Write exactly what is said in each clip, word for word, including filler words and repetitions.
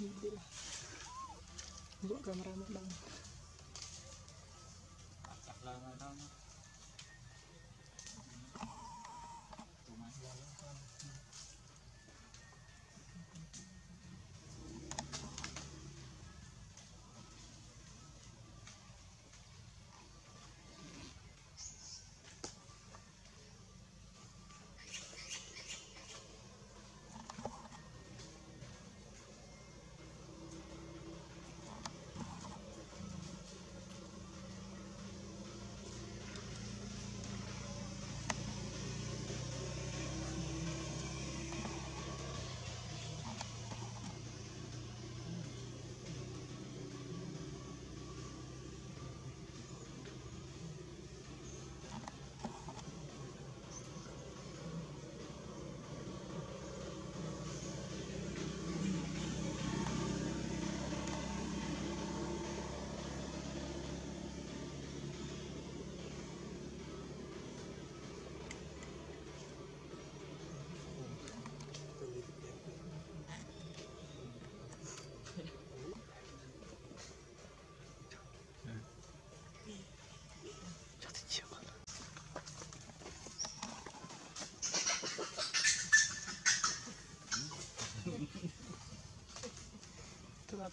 mobil. Untuk kamera memang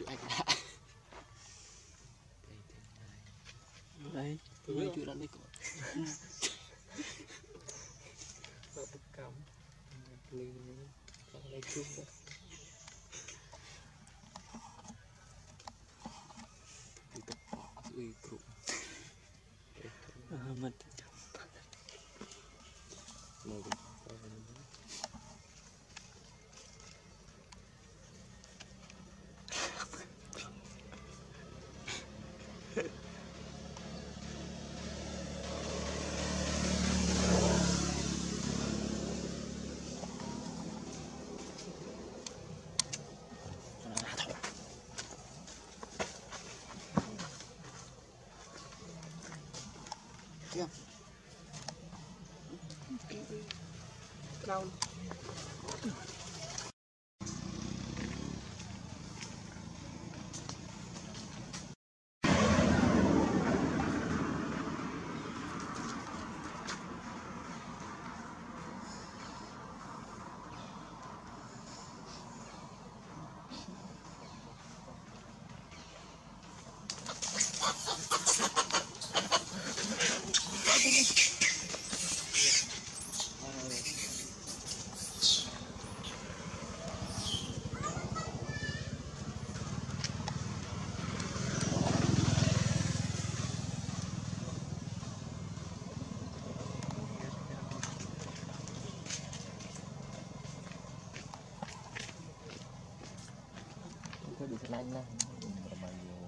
chụp ảnh đã. Đây, tôi biết chụp ảnh đấy cậu. Cậu bức cắm. Cậu lấy chung đó. Đi tập bỏ dưới cậu. Ờ, mất. Màu cũng. Kìa Clown itu di selain lah bermain.